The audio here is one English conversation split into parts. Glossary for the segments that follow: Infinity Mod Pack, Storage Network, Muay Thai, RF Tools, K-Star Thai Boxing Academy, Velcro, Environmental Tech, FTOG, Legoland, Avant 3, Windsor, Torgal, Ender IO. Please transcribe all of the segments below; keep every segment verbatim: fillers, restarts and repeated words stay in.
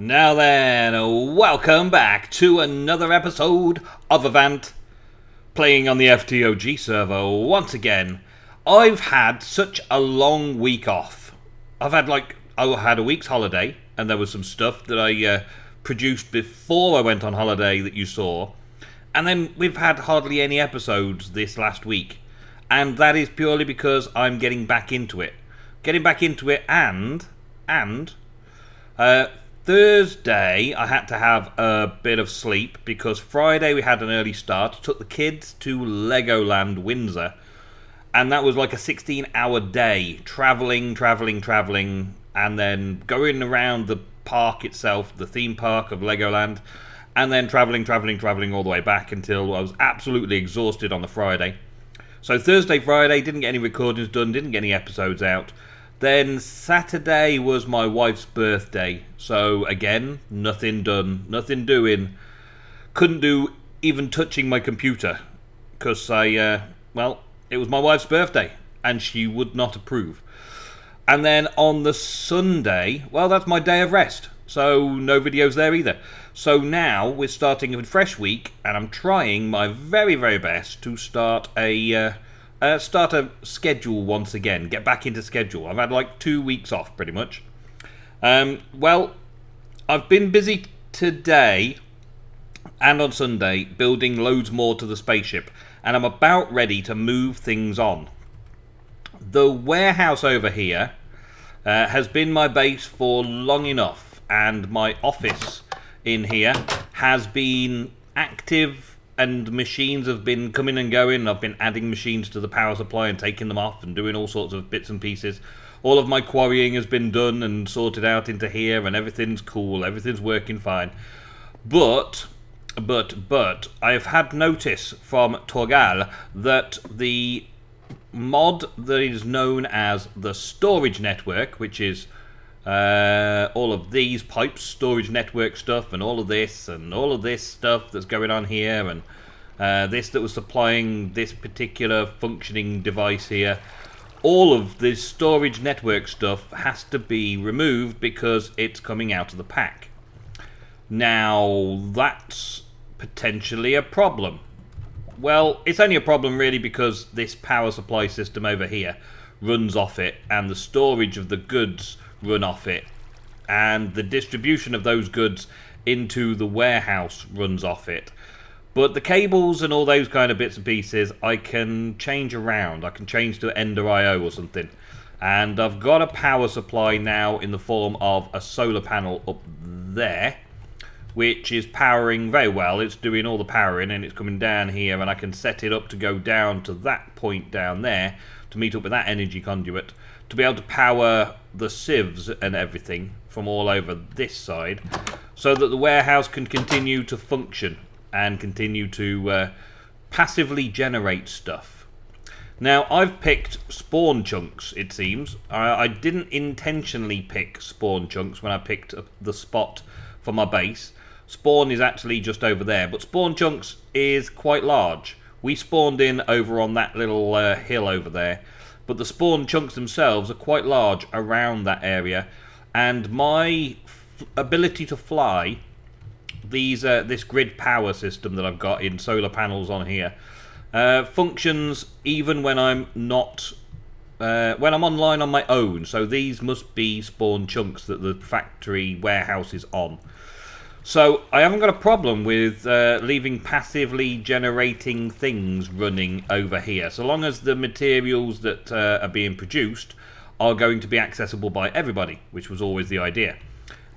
Now then, welcome back to another episode of Avant, playing on the F T O G server once again. I've had such a long week off. I've had like, I had a week's holiday, and there was some stuff that I uh, produced before I went on holiday that you saw. And then we've had hardly any episodes this last week. And that is purely because I'm getting back into it. Getting back into it and, and, uh... Thursday, I had to have a bit of sleep because Friday we had an early start. Took the kids to Legoland, Windsor. And that was like a sixteen hour day. Travelling, travelling, travelling. And then going around the park itself, the theme park of Legoland. And then travelling, travelling, travelling all the way back until I was absolutely exhausted on the Friday. So Thursday, Friday, didn't get any recordings done, didn't get any episodes out. Then Saturday was my wife's birthday, so again, nothing done, nothing doing. Couldn't do even touching my computer, because I, uh, well, it was my wife's birthday, and she would not approve. And then on the Sunday, well, that's my day of rest, so no videos there either. So now we're starting a fresh week, and I'm trying my very, very best to start a... Uh, Uh, start a schedule once again. Get back into schedule. I've had like two weeks off, pretty much. Um, well, I've been busy today and on Sunday building loads more to the spaceship, and I'm about ready to move things on. The warehouse over here uh, has been my base for long enough, and my office in here has been active. And machines have been coming and going. I've been adding machines to the power supply and taking them off and doing all sorts of bits and pieces. All of my quarrying has been done and sorted out into here, and everything's cool. Everything's working fine. But, but, but, I've had notice from Torgal that the mod that is known as the Storage Network, which is uh, all of these pipes, storage network stuff, and all of this, and all of this stuff that's going on here, and uh, this that was supplying this particular functioning device here. All of this storage network stuff has to be removed because it's coming out of the pack. Now, that's potentially a problem. Well, it's only a problem really because this power supply system over here runs off it, and the storage of the goods run off it, and the distribution of those goods into the warehouse runs off it. But the cables and all those kind of bits and pieces I can change around. I can change to Ender I O or something. And I've got a power supply now in the form of a solar panel up there, which is powering very well. It's doing all the powering, and it's coming down here, and I can set it up to go down to that point down there to meet up with that energy conduit, to be able to power the sieves and everything from all over this side, so that the warehouse can continue to function and continue to uh, passively generate stuff. Now, I've picked spawn chunks, it seems. I, I didn't intentionally pick spawn chunks when I picked up the spot for my base. Spawn is actually just over there, but spawn chunks is quite large. We spawned in over on that little uh, hill over there, but the spawn chunks themselves are quite large around that area, and my f ability to fly these uh, this grid power system that I've got in solar panels on here uh, functions even when I'm not uh, when I'm online on my own. So these must be spawn chunks that the factory warehouse is on. So I haven't got a problem with uh, leaving passively generating things running over here, so long as the materials that uh, are being produced are going to be accessible by everybody, which was always the idea.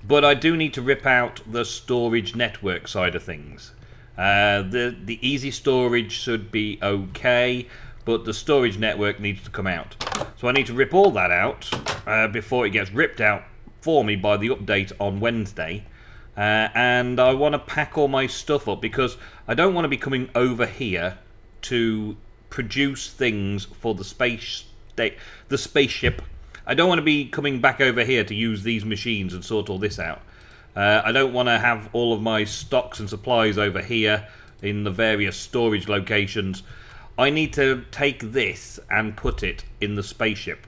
But I do need to rip out the storage network side of things. Uh, the, the easy storage should be okay, but the storage network needs to come out. So I need to rip all that out uh, before it gets ripped out for me by the update on Wednesday. Uh, and I want to pack all my stuff up because I don't want to be coming over here to produce things for the space state, the spaceship. I don't want to be coming back over here to use these machines and sort all this out. Uh, I don't want to have all of my stocks and supplies over here in the various storage locations. I need to take this and put it in the spaceship.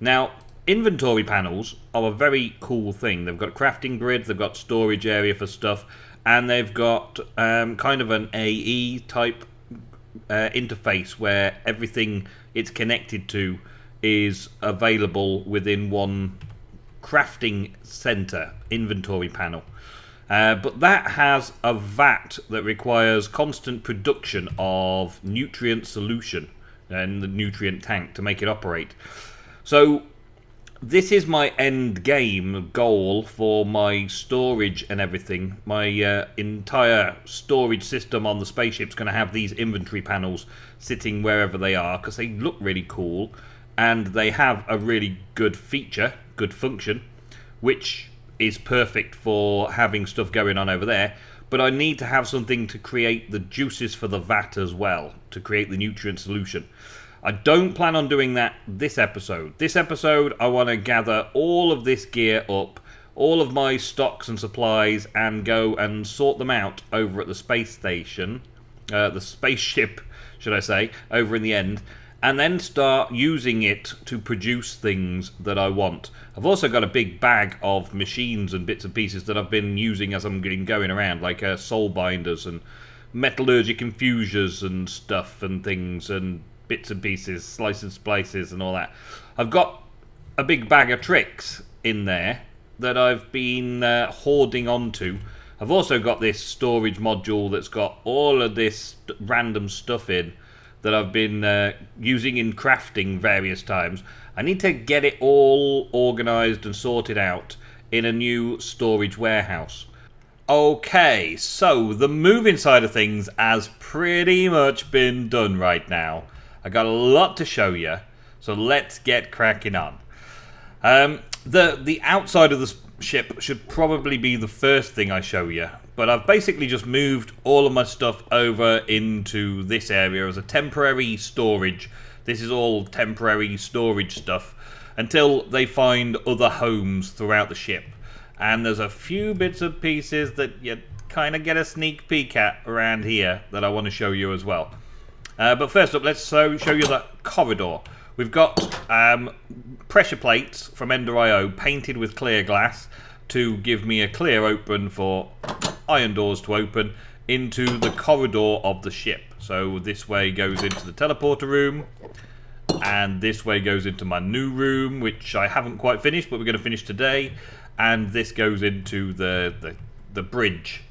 Now, Inventory panels are a very cool thing. They've got crafting grids, they've got storage area for stuff, and they've got um, kind of an A E type uh, interface where everything it's connected to is available within one crafting center inventory panel. Uh, but that has a vat that requires constant production of nutrient solution and the nutrient tank to make it operate. So this is my end game goal for my storage and everything. My uh, entire storage system on the spaceship's going to have these inventory panels sitting wherever they are because they look really cool and they have a really good feature, good function, which is perfect for having stuff going on over there, but I need to have something to create the juices for the vat as well, to create the nutrient solution. I don't plan on doing that this episode. This episode, I want to gather all of this gear up, all of my stocks and supplies, and go and sort them out over at the space station, uh, the spaceship, should I say, over in the end, and then start using it to produce things that I want. I've also got a big bag of machines and bits and pieces that I've been using as I'm getting going around, like uh, soul binders and metallurgic infusers and stuff and things and bits and pieces, slices and splices and all that. I've got a big bag of tricks in there that I've been uh, hoarding onto. I've also got this storage module that's got all of this random stuff in that I've been uh, using in crafting various times. I need to get it all organized and sorted out in a new storage warehouse. Okay, so the moving side of things has pretty much been done right now. I got a lot to show you, so let's get cracking on. Um, the, the outside of the ship should probably be the first thing I show you, but I've basically just moved all of my stuff over into this area as a temporary storage. This is all temporary storage stuff until they find other homes throughout the ship. And there's a few bits and pieces that you kind of get a sneak peek at around here that I want to show you as well. Uh, but first up, let's show you the corridor. We've got um, pressure plates from Ender I O painted with clear glass to give me a clear open for iron doors to open into the corridor of the ship. So this way goes into the teleporter room, and this way goes into my new room, which I haven't quite finished, but we're going to finish today. And this goes into the, the, the bridge.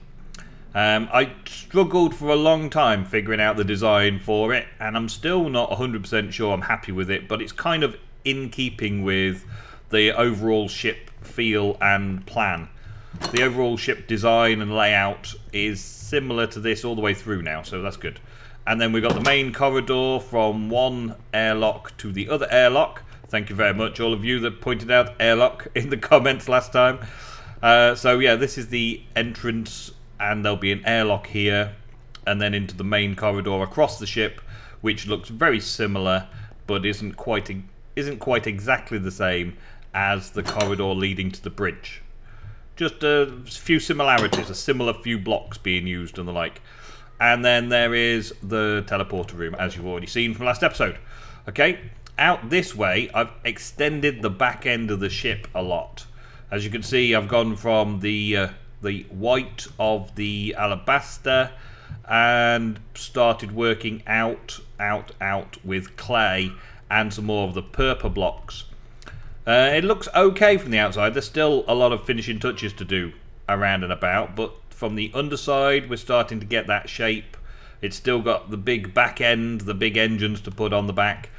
Um, I struggled for a long time figuring out the design for it, and I'm still not one hundred percent sure I'm happy with it, but it's kind of in keeping with the overall ship feel and plan. The overall ship design and layout is similar to this all the way through now, so that's good. And then we've got the main corridor from one airlock to the other airlock. Thank you very much, all of you that pointed out airlock in the comments last time. Uh, so yeah, this is the entrance, and there'll be an airlock here, and then into the main corridor across the ship, which looks very similar, but isn't quite isn't quite exactly the same as the corridor leading to the bridge. Just a few similarities, a similar few blocks being used and the like. And then there is the teleporter room, as you've already seen from last episode. Okay, out this way, I've extended the back end of the ship a lot. As you can see, I've gone from the Uh, the white of the alabaster and started working out out out with clay and some more of the purple blocks. Uh, it looks okay from the outside. There's still a lot of finishing touches to do around and about, but from the underside we're starting to get that shape. It's still got the big back end, the big engines to put on the back.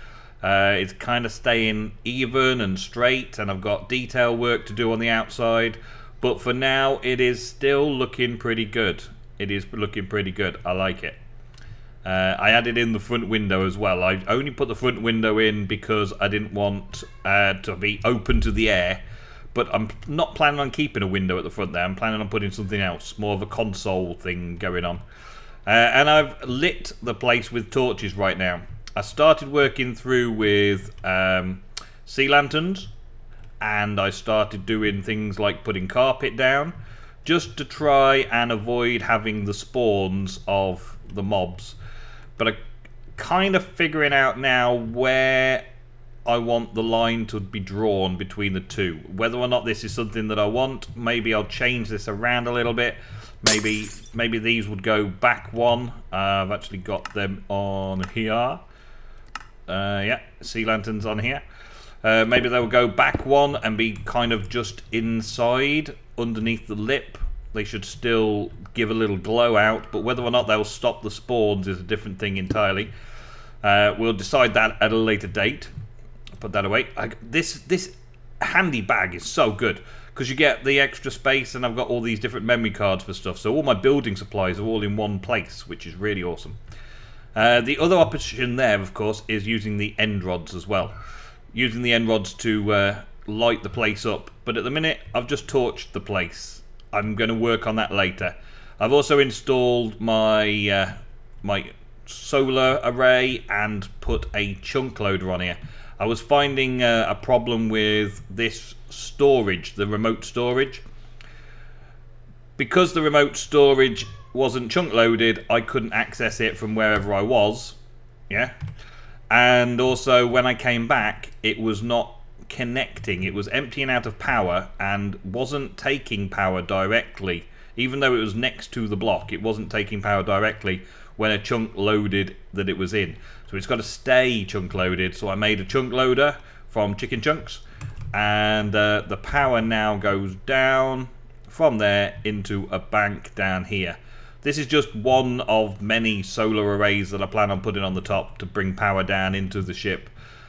Uh, it's kind of staying even and straight, and I've got detail work to do on the outside. But for now, it is still looking pretty good. It is looking pretty good. I like it. Uh, I added in the front window as well. I only put the front window in because I didn't want uh, to be open to the air. But I'm not planning on keeping a window at the front there. I'm planning on putting something else, more of a console thing going on. Uh, and I've lit the place with torches right now. I started working through with um, sea lanterns. And I started doing things like putting carpet down just to try and avoid having the spawns of the mobs. But I'm kind of figuring out now where I want the line to be drawn between the two. Whether or not this is something that I want, maybe I'll change this around a little bit. Maybe maybe these would go back one. Uh, I've actually got them on here. Uh, yeah, sea lanterns on here. Uh, maybe they'll go back one and be kind of just inside, underneath the lip. They should still give a little glow out, but whether or not they'll stop the spawns is a different thing entirely. Uh, we'll decide that at a later date. Put that away. I, this this handy bag is so good because you get the extra space, and I've got all these different memory cards for stuff. So all my building supplies are all in one place, which is really awesome. Uh, the other option there, of course, is using the end rods as well. Using the end rods to uh, light the place up. But at the minute, I've just torched the place. I'm going to work on that later. I've also installed my uh, my solar array and put a chunk loader on here. I was finding uh, a problem with this storage, the remote storage. Because the remote storage wasn't chunk loaded, I couldn't access it from wherever I was. Yeah. And also when I came back, it was not connecting. It was emptying out of power and wasn't taking power directly. Even though it was next to the block, it wasn't taking power directly when a chunk loaded that it was in. So it's got to stay chunk loaded. So I made a chunk loader from chicken chunks, and uh, the power now goes down from there into a bank down here. This is just one of many solar arrays that I plan on putting on the top to bring power down into the ship.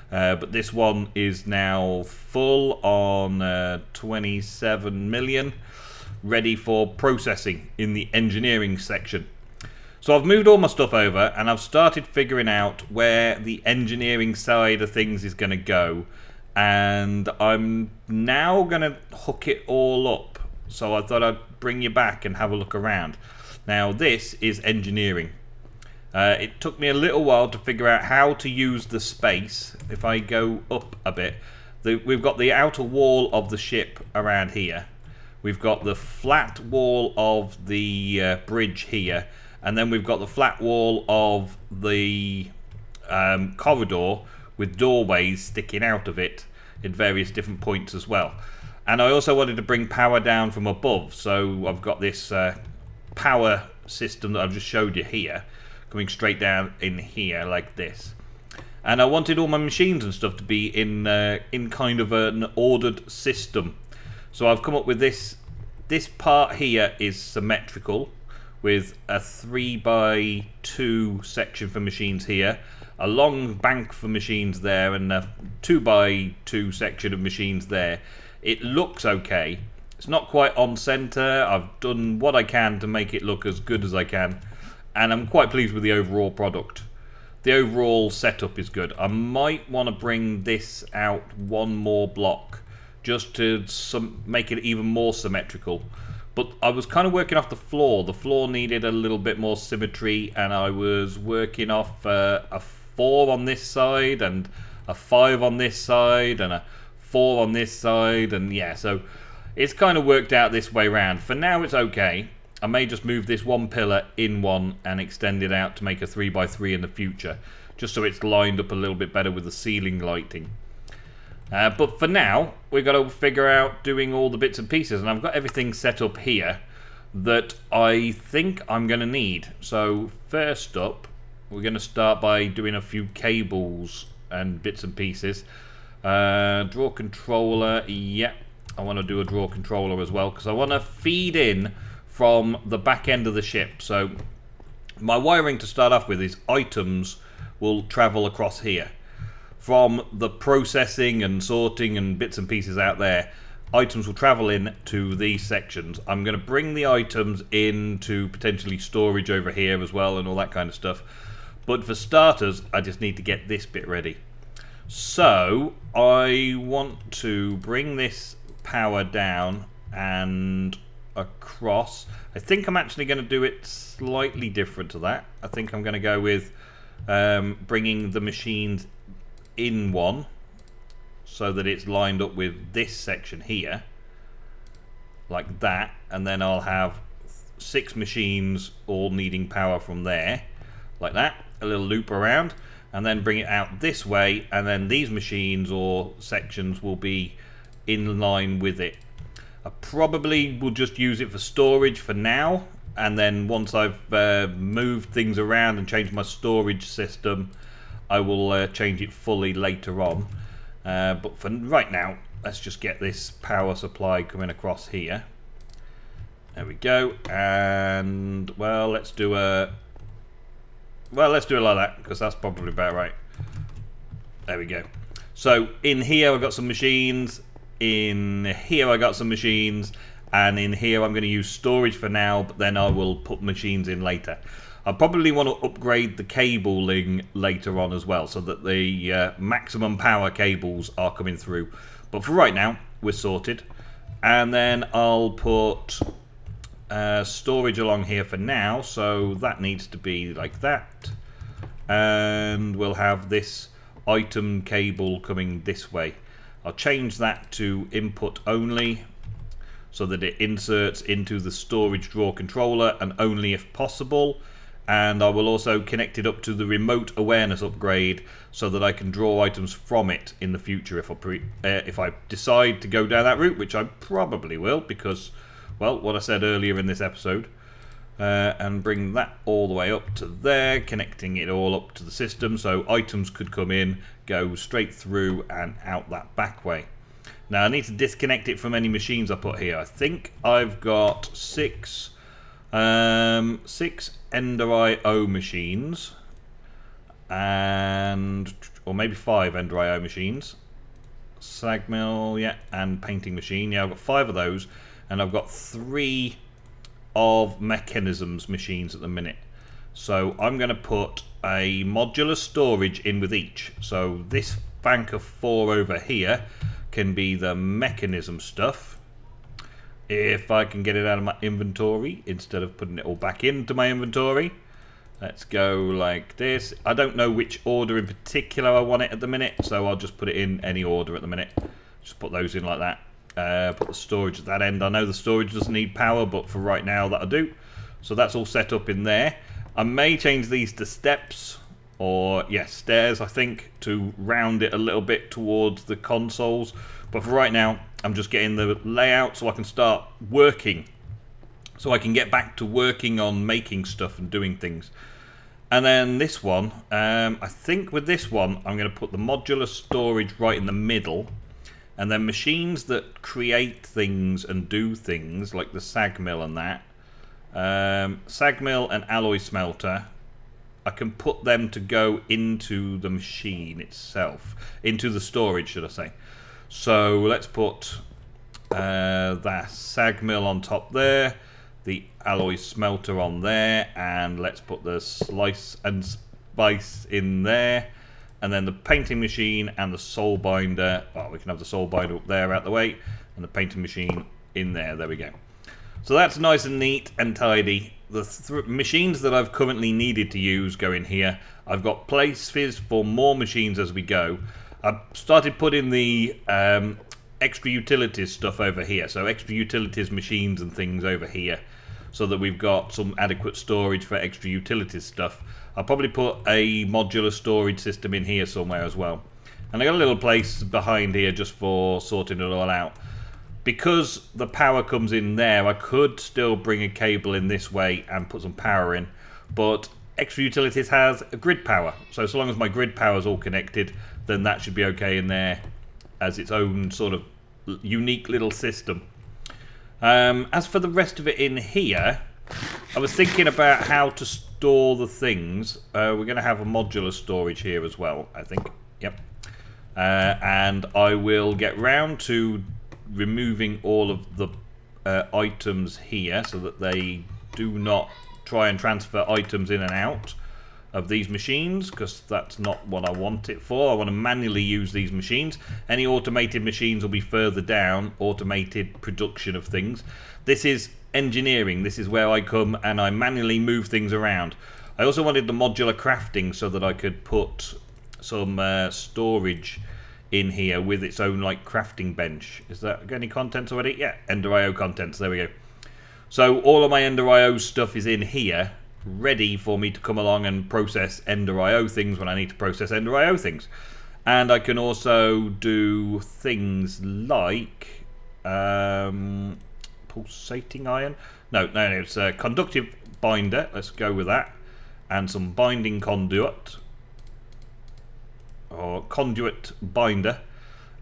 Uh, but this one is now full on uh, twenty-seven million, ready for processing in the engineering section. So I've moved all my stuff over, and I've started figuring out where the engineering side of things is going to go. And I'm now going to hook it all up. So I thought I'd bring you back and have a look around. Now this is engineering. Uh, it took me a little while to figure out how to use the space. If I go up a bit, the, we've got the outer wall of the ship around here. We've got the flat wall of the uh, bridge here. And then we've got the flat wall of the um, corridor with doorways sticking out of it at various different points as well. And I also wanted to bring power down from above. So I've got this... Uh, power system that I've just showed you here coming straight down in here like this, and I wanted all my machines and stuff to be in uh, in kind of an ordered system. So I've come up with this. This part here is symmetrical with a three by two section for machines here, a long bank for machines there, and a two by two section of machines there. It looks okay. It's not quite on center. I've done what I can to make it look as good as I can, and I'm quite pleased with the overall product. The overall setup is good. I might want to bring this out one more block just to some, make it even more symmetrical. But I was kind of working off the floor. The floor needed a little bit more symmetry, and I was working off uh, a four on this side and a five on this side and a four on this side, and yeah, so it's kind of worked out this way round. For now, it's okay. I may just move this one pillar in one and extend it out to make a three by three in the future, just so it's lined up a little bit better with the ceiling lighting. Uh, but for now, we've got to figure out doing all the bits and pieces, and I've got everything set up here that I think I'm going to need. So first up, we're going to start by doing a few cables and bits and pieces. Uh, draw controller, yep. I want to do a draw controller as well, because I want to feed in from the back end of the ship. So my wiring to start off with is items will travel across here. From the processing and sorting and bits and pieces out there, items will travel in to these sections. I'm going to bring the items into potentially storage over here as well and all that kind of stuff. But for starters, I just need to get this bit ready. So I want to bring this power down and across. I think I'm actually going to do it slightly different to that. I think I'm going to go with um, bringing the machines in one so that it's lined up with this section here like that, and then I'll have six machines all needing power from there like that, a little loop around, and then bring it out this way, and then these machines or sections will be in line with it. I probably will just use it for storage for now, and then once I've uh, moved things around and changed my storage system, I will uh, change it fully later on. Uh, but for right now, let's just get this power supply coming across here. There we go. And well, let's do a well, let's do it like that, because that's probably about right. There we go. So in here I've got some machines, in here I got some machines, and in here I'm going to use storage for now, but then I will put machines in later. I probably want to upgrade the cabling later on as well, so that the uh, maximum power cables are coming through. But for right now, we're sorted. And then I'll put uh, storage along here for now, so that needs to be like that. And we'll have this item cable coming this way. I'll change that to input only, so that it inserts into the storage drawer controller, and only if possible. And I will also connect it up to the remote awareness upgrade, so that I can draw items from it in the future if I, pre uh, if I decide to go down that route, which I probably will, because, well, what I said earlier in this episode. Uh, and bring that all the way up to there, connecting it all up to the system, so items could come in, go straight through and out that back way. Now I need to disconnect it from any machines I put here. I think I've got six... Um, six Ender I O machines, and or maybe five Ender I O machines, sag mill, yeah, and painting machine. Yeah, I've got five of those, and I've got three of mechanisms machines at the minute. So I'm going to put a modular storage in with each. So this bank of four over here can be the mechanism stuff. If I can get it out of my inventory instead of putting it all back into my inventory. Let's go like this. I don't know which order in particular I want it at the minute, so I'll just put it in any order at the minute. Just put those in like that. Uh, put the storage at that end. I know the storage doesn't need power, but for right now that'll do. So that's all set up in there. I may change these to steps, or yes, stairs I think, to round it a little bit towards the consoles. But for right now, I'm just getting the layout so I can start working. So I can get back to working on making stuff and doing things. And then this one, um, I think with this one, I'm going to put the modular storage right in the middle. And then machines that create things and do things, like the sag mill and that. Um, sag mill and alloy smelter. I can put them to go into the machine itself. Into the storage, should I say. So let's put uh, that sag mill on top there, the alloy smelter on there, and let's put the slice and spice in there, and then the painting machine and the soul binder. Well, we can have the soul binder up there out the way, and the painting machine in there. There we go. So that's nice and neat and tidy. The th machines that I've currently needed to use go in here. I've got places for more machines as we go. I started putting the um, extra utilities stuff over here, so extra utilities machines and things over here, so that we've got some adequate storage for extra utilities stuff. I'll probably put a modular storage system in here somewhere as well. And I got a little place behind here just for sorting it all out. Because the power comes in there, I could still bring a cable in this way and put some power in, but extra utilities has a grid power, so so long as my grid power is all connected, then that should be okay in there as its own sort of unique little system. Um, as for the rest of it in here, I was thinking about how to store the things. Uh, we're going to have a modular storage here as well, I think. Yep. Uh, and I will get round to removing all of the uh, items here so that they do not try and transfer items in and out of these machines, because that's not what I want it for. I want to manually use these machines. Any automated machines will be further down, automated production of things. This is engineering. This is where I come and I manually move things around. I also wanted the modular crafting so that I could put some uh, storage in here with its own like crafting bench. Is that got any contents already? Yeah, Ender I O contents, there we go. So all of my Ender I O stuff is in here, ready for me to come along and process Ender I O things when I need to process Ender I O things. And I can also do things like um, pulsating iron. No, no, no, it's a conductive binder. Let's go with that. And some binding conduit. Or conduit binder.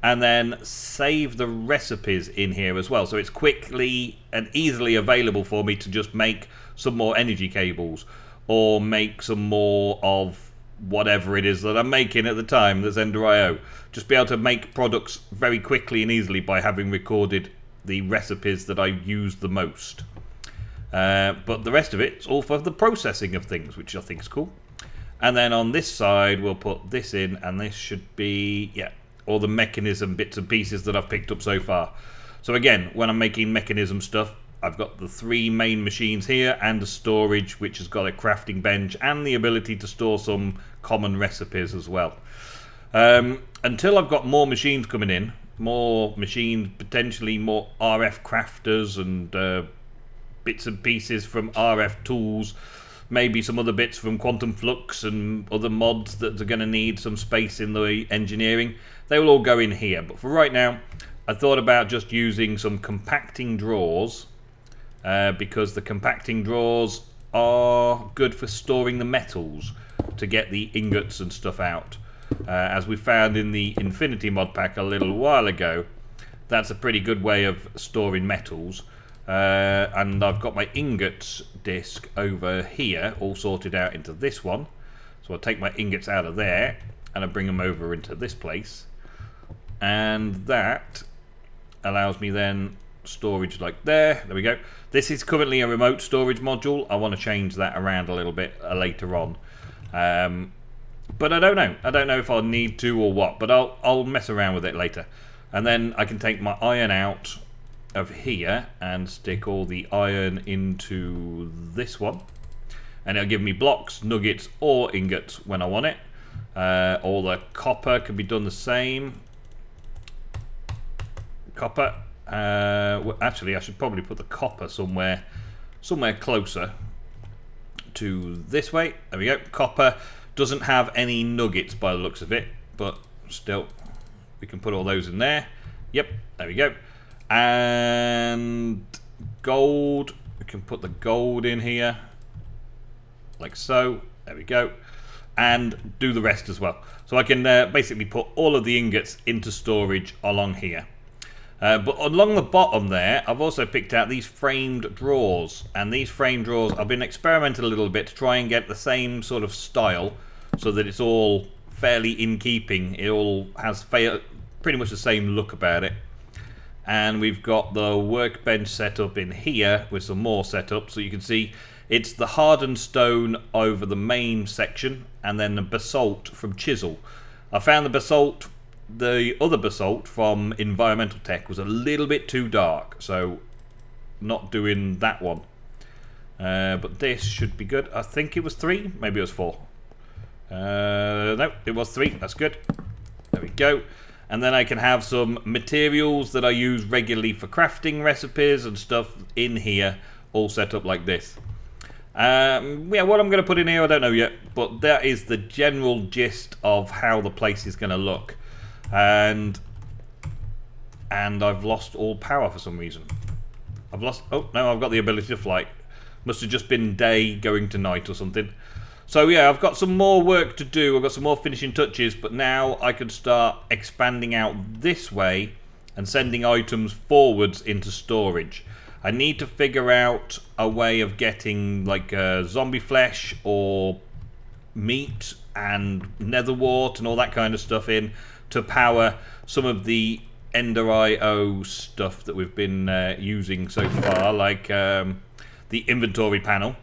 And then save the recipes in here as well. So it's quickly and easily available for me to just make some more energy cables. Or make some more of whatever it is that I'm making at the time that's Ender I O. Just be able to make products very quickly and easily by having recorded the recipes that I use the most. Uh, but the rest of it's all for the processing of things, which I think is cool. And then on this side, we'll put this in, and this should be, yeah, all the mechanism bits and pieces that I've picked up so far. So again, when I'm making mechanism stuff, I've got the three main machines here and a storage, which has got a crafting bench and the ability to store some common recipes as well. Um, until I've got more machines coming in, more machines, potentially more R F crafters and uh, bits and pieces from R F Tools, maybe some other bits from Quantum Flux and other mods that are going to need some space in the engineering. They will all go in here, but for right now I thought about just using some compacting drawers uh, because the compacting drawers are good for storing the metals to get the ingots and stuff out. Uh, as we found in the Infinity Mod Pack a little while ago, that's a pretty good way of storing metals. Uh, and I've got my ingots disc over here all sorted out into this one, so I'll take my ingots out of there and I bring them over into this place, and that allows me then storage like there. There we go. This is currently a remote storage module. I want to change that around a little bit uh, later on, um, but I don't know I don't know if I'll need to or what, but I'll, I'll mess around with it later. And then I can take my iron out of here and stick all the iron into this one, and it'll give me blocks, nuggets or ingots when I want it. Uh, all the copper can be done the same. Copper, uh, well, actually I should probably put the copper somewhere somewhere closer to this way. There we go. Copper doesn't have any nuggets by the looks of it, but still we can put all those in there. Yep, there we go. And gold, we can put the gold in here like so. There we go, and do the rest as well. So I can uh, basically put all of the ingots into storage along here, uh, but along the bottom there I've also picked out these framed drawers, and these framed drawers I've been experimenting a little bit to try and get the same sort of style so that it's all fairly in keeping. It all has pretty much the same look about it. And we've got the workbench set up in here with some more setup, so you can see it's the hardened stone over the main section and then the basalt from chisel. I found the basalt, the other basalt from Environmental Tech was a little bit too dark, so not doing that one. Uh, but this should be good. I think it was three, maybe it was four. Uh, no, it was three, that's good. There we go. And then I can have some materials that I use regularly for crafting recipes and stuff in here, all set up like this. Um, yeah, what I'm going to put in here, I don't know yet, but that is the general gist of how the place is going to look. And and I've lost all power for some reason. I've lost, oh no, I've got the ability to fly. Must have just been day going to night or something. So yeah, I've got some more work to do, I've got some more finishing touches, but now I can start expanding out this way and sending items forwards into storage. I need to figure out a way of getting like uh, zombie flesh or meat and nether wart and all that kind of stuff in to power some of the Ender I O stuff that we've been uh, using so far, like um, the inventory panel.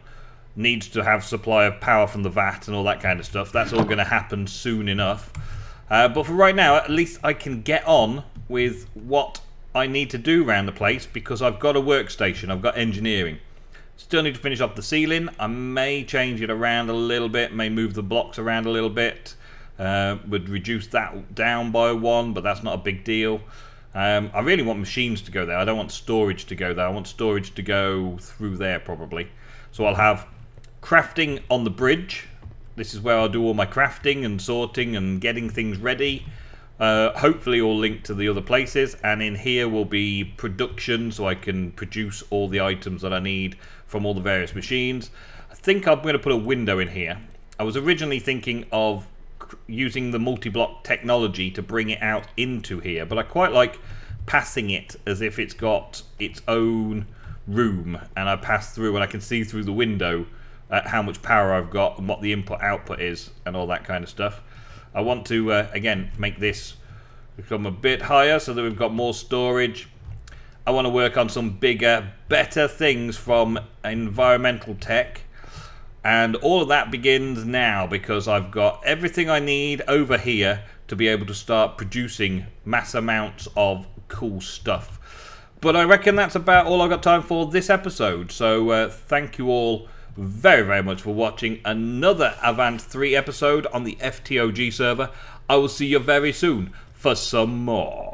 Needs to have supply of power from the vat and all that kind of stuff. That's all going to happen soon enough. Uh, but for right now, at least I can get on with what I need to do around the place because I've got a workstation, I've got engineering. Still need to finish off the ceiling. I may change it around a little bit, may move the blocks around a little bit. Uh, would reduce that down by one, but that's not a big deal. Um, I really want machines to go there. I don't want storage to go there. I want storage to go through there probably. So I'll have crafting on the bridge. This is where I'll do all my crafting and sorting and getting things ready. Uh, hopefully all linked to the other places, and in here will be production, so I can produce all the items that I need from all the various machines. I think I'm going to put a window in here. I was originally thinking of using the multi-block technology to bring it out into here, but I quite like passing it as if it's got its own room, and I pass through and I can see through the window uh, how much power I've got and what the input output is and all that kind of stuff. I want to, uh, again, make this become a bit higher so that we've got more storage. I want to work on some bigger, better things from Environmental Tech. And all of that begins now, because I've got everything I need over here to be able to start producing mass amounts of cool stuff. But I reckon that's about all I've got time for this episode. So uh, thank you all very, very much for watching another Avant three episode on the F T O G server. I will see you very soon for some more.